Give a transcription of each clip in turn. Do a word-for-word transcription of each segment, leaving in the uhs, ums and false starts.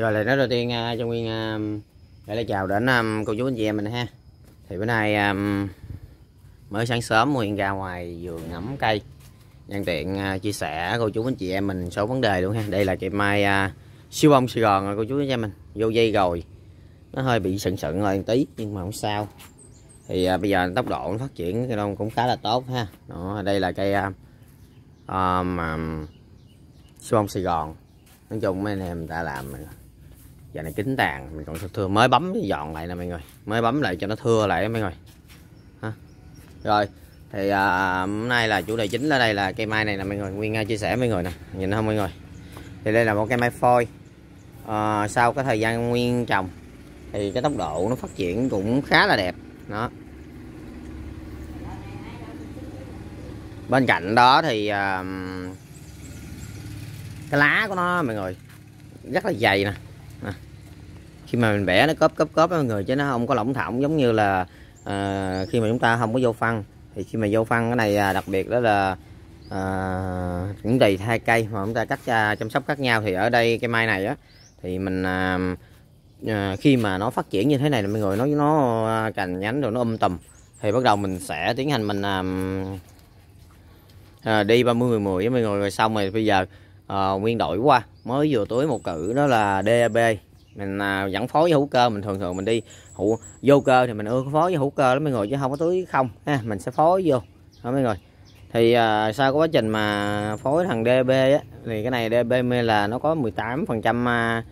Rồi lời nói đầu tiên cho Nguyên gửi lời chào đến cô chú anh chị em mình ha. Thì bữa nay mới sáng sớm Nguyên ra ngoài vườn ngắm cây, nhân tiện chia sẻ cô chú anh chị em mình số vấn đề luôn ha. Đây là cây mai siêu bông Sài Gòn rồi cô chú anh chị em mình, vô dây rồi, nó hơi bị sần sận rồi tí nhưng mà không sao. Thì à, bây giờ tốc độ nó phát triển cái đông cũng khá là tốt ha. Đó, đây là cây à, à, mà siêu bông Sài Gòn. Nói chung mấy anh em ta làm giờ này kín tàn, mình còn thưa mới bấm dọn lại nè mọi người, mới bấm lại cho nó thưa lại mọi người. Ha. Rồi thì à, hôm nay là chủ đề chính ở đây là cây mai này nè mọi người, Nguyên chia sẻ với mọi người nè, nhìn không mọi người. Thì đây là một cây mai phôi. À, sau cái thời gian Nguyên trồng thì cái tốc độ nó phát triển cũng khá là đẹp. Đó. Bên cạnh đó thì à, cái lá của nó mọi người rất là dày nè. À, khi mà mình bẻ nó cóp cóp cóp mọi người, chứ nó không có lỏng thỏng giống như là à, khi mà chúng ta không có vô phân. Thì khi mà vô phân cái này đặc biệt đó là à, những tùy hai cây mà chúng ta cắt à, chăm sóc khác nhau. Thì ở đây cây mai này á thì mình à, À, khi mà nó phát triển như thế này là mọi người, nó nó cành nhánh rồi nó um tùm thì bắt đầu mình sẽ tiến hành mình à, à, đi ba mươi mười mười với mọi người. Rồi xong rồi bây giờ à, Nguyên đổi qua mới vừa tưới một cử đó là đê a pê, mình à, vẫn phối với hữu cơ. Mình thường thường mình đi hữu vô cơ thì mình ưa phối với hữu cơ đó mọi người, chứ không có tưới không ha, mình sẽ phối vô đó mọi người. Thì à, sau quá trình mà phối thằng đê a pê á, thì cái này đê a pê là nó có mười tám phần trăm à,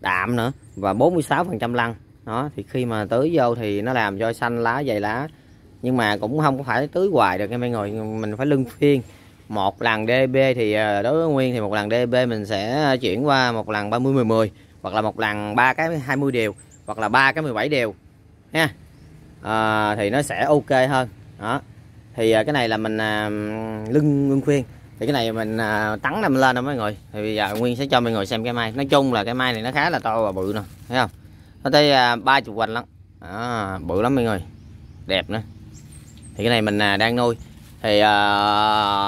đạm nữa và bốn mươi sáu phần trăm lăng. Đó thì khi mà tưới vô thì nó làm cho xanh lá, dày lá, nhưng mà cũng không có phải tưới hoài được nha mọi người, mình phải luân phiên. Một lần đê bê thì đối với Nguyên thì một lần đê bê mình sẽ chuyển qua một lần ba mươi mười mười hoặc là một lần ba cái hai mươi đều hoặc là ba cái mười bảy đều ha. À, thì nó sẽ ok hơn. Đó. Thì cái này là mình à, luân luân phiên. Thì cái này mình à, tắn nằm lên nè mọi người. Thì bây giờ Nguyên sẽ cho mọi người xem cái mai. Nói chung là cái mai này nó khá là to và bự nè, thấy không? Nó tới à, ba mươi hoành lắm. À, bự lắm mọi người. Đẹp nữa. Thì cái này mình à, đang nuôi. Thì à,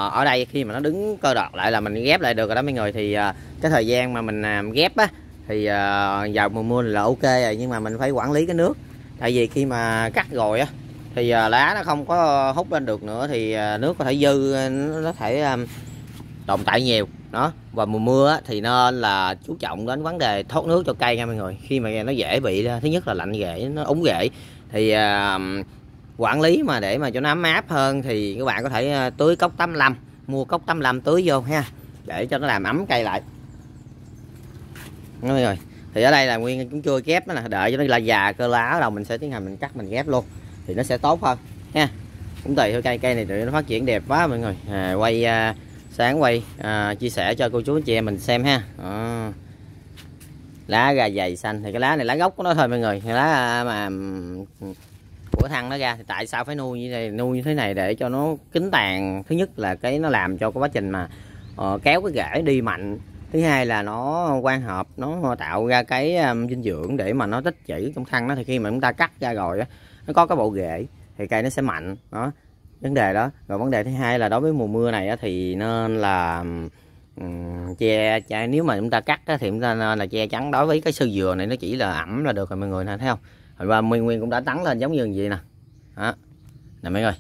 ở đây khi mà nó đứng cơ đọt lại là mình ghép lại được rồi đó mọi người. Thì à, cái thời gian mà mình à, ghép á thì à, vào mùa mưa là ok rồi, nhưng mà mình phải quản lý cái nước. Tại vì khi mà cắt rồi á thì lá nó không có hút lên được nữa thì nước có thể dư, nó có thể tồn tại nhiều đó. Và mùa mưa thì nên là chú trọng đến vấn đề thoát nước cho cây nha mọi người. Khi mà nó dễ bị, thứ nhất là lạnh rễ, nó úng rễ, thì quản lý mà để mà cho nó ấm áp hơn thì các bạn có thể tưới cốc tám mươi lăm, mua cốc tám mươi lăm tưới vô ha, để cho nó làm ấm cây lại đó mọi người. Thì ở đây là Nguyên cũng chưa ghép, là đợi cho nó là già cơ lá rồi mình sẽ tiến hành mình cắt mình ghép luôn thì nó sẽ tốt hơn ha. Cũng tùy thôi, cây cây này tự nó phát triển đẹp quá mọi người. À, quay à, sáng quay à, chia sẻ cho cô chú anh chị em mình xem ha. À, lá ra dày xanh, thì cái lá này lá gốc của nó thôi mọi người. Cái lá mà của thằng nó ra thì tại sao phải nuôi như này, nuôi như thế này để cho nó kín tàn. Thứ nhất là cái nó làm cho cái quá trình mà uh, kéo cái rễ đi mạnh, thứ hai là nó quan hợp, nó tạo ra cái um, dinh dưỡng để mà nó tích trữ trong thân nó. Thì khi mà chúng ta cắt ra rồi á, nó có cái bộ rễ thì cây nó sẽ mạnh đó, vấn đề đó. Rồi vấn đề thứ hai là đối với mùa mưa này á, thì nên là um, che, che nếu mà chúng ta cắt á, thì chúng ta nên là che chắn. Đối với cái sơ dừa này nó chỉ là ẩm là được rồi mọi người nè, thấy không? Hồi qua Nguyên Nguyên cũng đã tắn lên giống như vậy nè đó nè mọi người.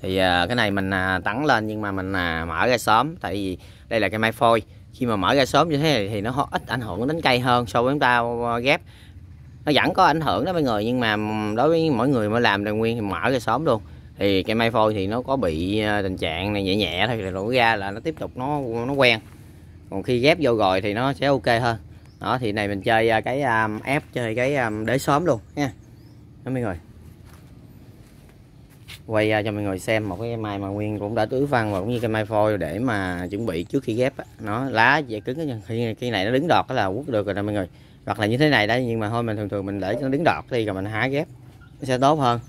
Thì uh, cái này mình uh, tắn lên nhưng mà mình uh, mở ra sớm, tại vì đây là cây mai phôi. Khi mà mở ra sớm như thế này thì nó ít ảnh hưởng đến cây hơn so với chúng ta ghép. Nó vẫn có ảnh hưởng đó mọi người, nhưng mà đối với mỗi người mà làm đồng nguyên thì mở ra sớm luôn. Thì cây mai phôi thì nó có bị tình trạng này nhẹ nhẹ thôi, thì đổ ra là nó tiếp tục nó nó quen. Còn khi ghép vô rồi thì nó sẽ ok hơn. Đó thì này mình chơi cái um, ép chơi cái um, để sớm luôn nha. Đó mọi người. Quay ra cho mọi người xem một cái mai mà Nguyên cũng đã tưới phân và cũng như cây mai phôi để mà chuẩn bị trước khi ghép. Nó lá dễ cứng, khi khi này nó đứng đọt là quất được rồi nè mọi người. Hoặc là như thế này đấy, nhưng mà thôi mình thường thường mình để cho nó đứng đọt đi rồi mình há ghép nó sẽ tốt hơn.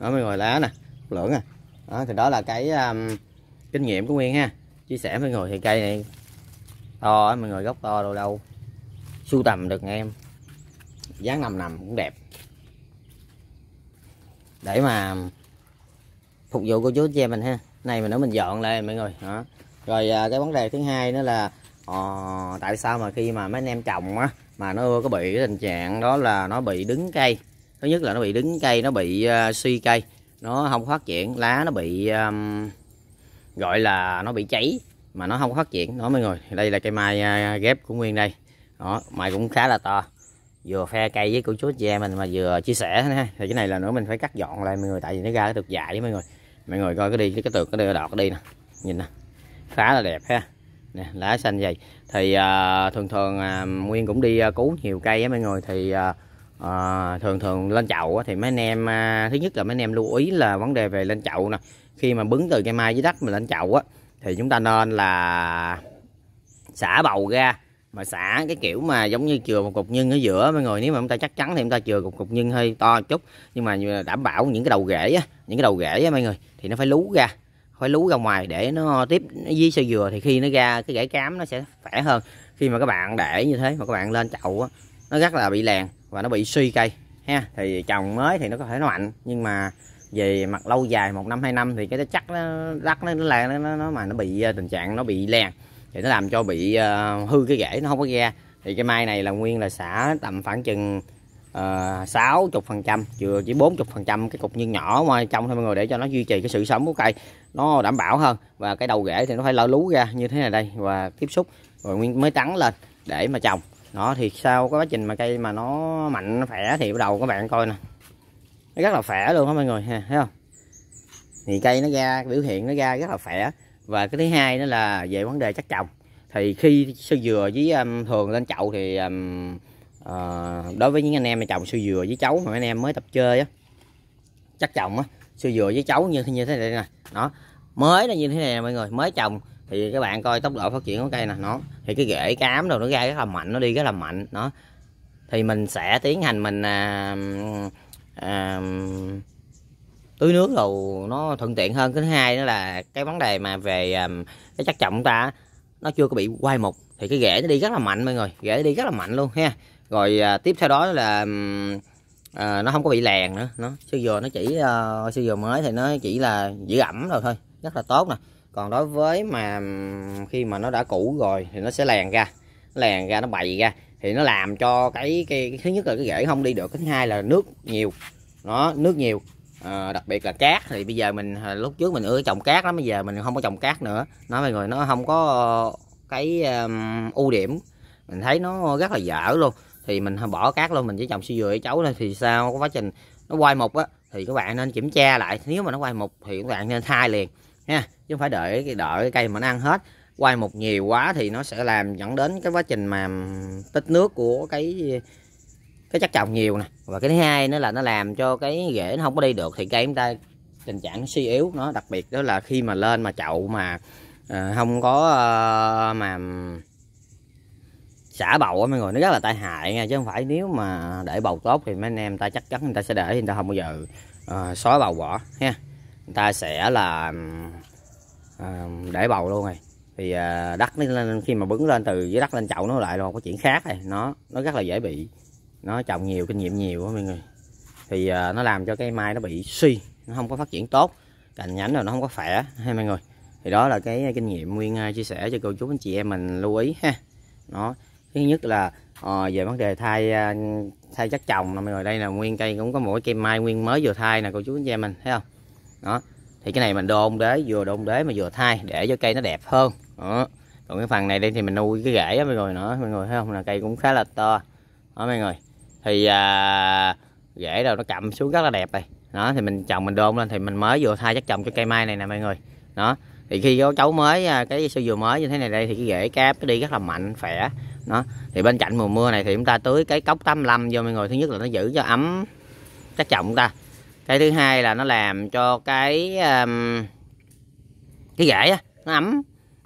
Đó mọi người, lá nè, lưỡng nè. Đó thì đó là cái um, kinh nghiệm của Nguyên ha, chia sẻ với mọi người. Thì cây này to á mọi người, gốc to đâu đâu sưu tầm được nghe em, dáng nằm nằm cũng đẹp để mà phục vụ cô chú chị em mình ha. Này mình nữa mình dọn lại mọi người đó. Rồi cái vấn đề thứ hai nữa là ờ, tại sao mà khi mà mấy anh em trồng á mà nó có bị tình trạng đó là nó bị đứng cây. Thứ nhất là nó bị đứng cây, nó bị uh, suy cây, nó không phát triển, lá nó bị um, gọi là nó bị cháy mà nó không phát triển đó mọi người. Đây là cây mai uh, ghép của Nguyên đây đó, mai cũng khá là to, vừa phe cây với của chú gia mình mà vừa chia sẻ ha. Thì cái này là nữa mình phải cắt dọn lại mọi người, tại vì nó ra cái tược dại với mọi người. Mọi người coi cái đi cái tược, cái đi đọt, cái đi nè, nhìn nè, khá là đẹp ha. Nè, lá xanh vậy thì uh, thường thường uh, Nguyên cũng đi uh, cứu nhiều cây á mọi người. Thì uh, uh, thường thường lên chậu thì mấy anh em uh, thứ nhất là mấy anh em lưu ý là vấn đề về lên chậu nè. Khi mà bứng từ cây mai dưới đất mình lên chậu á thì chúng ta nên là xả bầu ra, mà xả cái kiểu mà giống như chừa một cục nhân ở giữa mọi người. Nếu mà chúng ta chắc chắn thì chúng ta chừa một cục nhân hơi to một chút, nhưng mà đảm bảo những cái đầu rễ á, những cái đầu rễ á mọi người thì nó phải lú ra, phải lú ra ngoài để nó tiếp với sơ dừa. Thì khi nó ra cái rễ cám nó sẽ khỏe hơn. Khi mà các bạn để như thế mà các bạn lên chậu á, nó rất là bị lèn và nó bị suy cây ha. Thì trồng mới thì nó có thể nó mạnh, nhưng mà về mặt lâu dài một năm hai năm thì cái chắc nó rắc nó là nó, nó, nó mà nó bị tình trạng nó bị lèn thì nó làm cho bị uh, hư cái rễ, nó không có ra. Thì cái mai này là Nguyên là xả tầm khoảng chừng sáu chục phần trăm, chừa chỉ bốn chục phần trăm cái cục nhân nhỏ ngoài trong thôi mọi người, để cho nó duy trì cái sự sống của cây, nó đảm bảo hơn. Và cái đầu rễ thì nó phải lỡ lú ra như thế này đây và tiếp xúc rồi Nguyên mới tắn lên để mà trồng nó. Thì sau cái quá trình mà cây mà nó mạnh, nó khỏe thì bắt đầu các bạn coi nè, nó rất là khỏe luôn đó mọi người ha, thấy không? Thì cây nó ra biểu hiện nó ra rất là khỏe. Và cái thứ hai nữa là về vấn đề chắc trồng. Thì khi sơ dừa với um, thường lên chậu thì um, uh, đối với những anh em mà trồng sơ dừa với cháu mà anh em mới tập chơi á, chắc trồng á, sơ dừa với cháu như như thế này nè, nó mới nó như thế này nè mọi người, mới trồng thì các bạn coi tốc độ phát triển của cây nè, nó thì cái rễ cám rồi nó ra rất là mạnh, nó đi rất là mạnh nó. Thì mình sẽ tiến hành mình uh, uh, tưới nước rồi nó thuận tiện hơn. Cái thứ hai đó là cái vấn đề mà về um, cái chất trọng ta nó chưa có bị quay mục thì cái rễ nó đi rất là mạnh mọi người, rễ nó đi rất là mạnh luôn ha. Rồi uh, tiếp theo đó là um, uh, nó không có bị lèn nữa, nó sơ dừa nó chỉ uh, sơ dừa mới thì nó chỉ là giữ ẩm rồi thôi, rất là tốt nè. Còn đối với mà um, khi mà nó đã cũ rồi thì nó sẽ lèn ra, nó lèn ra nó bày ra thì nó làm cho cái, cái, cái thứ nhất là cái rễ không đi được, cái thứ hai là nước nhiều, nó nước nhiều. À, đặc biệt là cát thì bây giờ mình lúc trước mình ưa trồng cát lắm, bây giờ mình không có trồng cát nữa. Nó mọi người nó không có cái um, ưu điểm, mình thấy nó rất là dở luôn. Thì mình bỏ cát luôn, mình chỉ trồng sơ dừa với cháu thôi. Thì sau quá trình nó quay mục á thì các bạn nên kiểm tra lại, nếu mà nó quay mục thì các bạn nên thay liền nha, chứ không phải đợi cái đợi cái cây mà nó ăn hết. Quay mục nhiều quá thì nó sẽ làm dẫn đến cái quá trình mà tích nước của cái cái chất trồng nhiều nè. Và cái thứ hai nữa là nó làm cho cái rễ nó không có đi được thì cây chúng ta tình trạng nó suy yếu. Nó đặc biệt đó là khi mà lên mà chậu mà à, không có à, mà xả bầu á mọi người, nó rất là tai hại nha. Chứ không phải nếu mà để bầu tốt thì mấy anh em ta chắc chắn người ta sẽ để, người ta không bao giờ à, xóa bầu bỏ ha, người ta sẽ là à, để bầu luôn rồi. Thì à, đất nó lên, khi mà bứng lên từ dưới đất lên chậu nó lại rồi có chuyện khác này, nó nó rất là dễ bị. Nó trồng nhiều kinh nghiệm nhiều á mọi người thì uh, nó làm cho cây mai nó bị suy, nó không có phát triển tốt, cành nhánh rồi nó không có khỏe ha mọi người. Thì đó là cái kinh nghiệm Nguyên uh, chia sẻ cho cô chú anh chị em mình lưu ý ha. Nó thứ nhất là uh, về vấn đề thay uh, thay chất trồng mọi người. Đây là Nguyên cây cũng có mỗi cây mai Nguyên mới vừa thay nè cô chú anh chị em mình thấy không đó. Thì cái này mình đôn đế, vừa đôn đế mà vừa thay để cho cây nó đẹp hơn đó. Còn cái phần này đây thì mình nuôi cái rễ á mọi người nữa, mọi người thấy không là cây cũng khá là to đó mọi người. Thì à, rễ đâu nó cặm xuống rất là đẹp này đó. Thì mình trồng mình đôn lên thì mình mới vừa thay chất trồng cho cây mai này nè mọi người đó. Thì khi có cháu mới cái sơ dừa mới như thế này đây thì cái rễ cáp nó đi rất là mạnh khỏe đó. Thì bên cạnh mùa mưa này thì chúng ta tưới cái cốc tám mươi lăm vô mọi người. Thứ nhất là nó giữ cho ấm chất trồng ta, cái thứ hai là nó làm cho cái um, cái rễ á, nó ấm,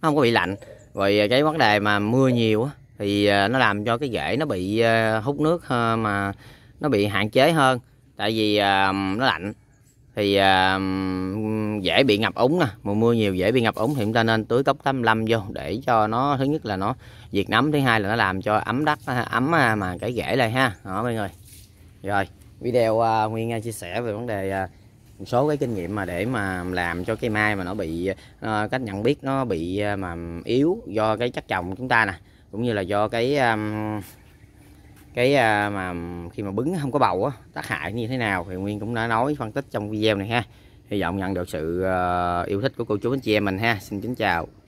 nó không có bị lạnh. Rồi cái vấn đề mà mưa nhiều á thì nó làm cho cái rễ nó bị hút nước mà nó bị hạn chế hơn, tại vì nó lạnh thì dễ bị ngập úng nè. Mùa mưa nhiều dễ bị ngập úng thì chúng ta nên tưới cốc tám mươi lăm vô để cho nó thứ nhất là nó diệt nấm, thứ hai là nó làm cho ấm đất, ấm mà cái rễ lại ha đó mọi người. Rồi video Nguyên chia sẻ về vấn đề một số cái kinh nghiệm mà để mà làm cho cây mai mà nó bị cách nhận biết nó bị mà yếu do cái chất trồng chúng ta nè, cũng như là do cái um, cái mà khi mà bứng không có bầu á, tác hại như thế nào thì Nguyên cũng đã nói phân tích trong video này ha. Hy vọng nhận được sự yêu thích của cô chú anh chị em mình ha. Xin kính chào.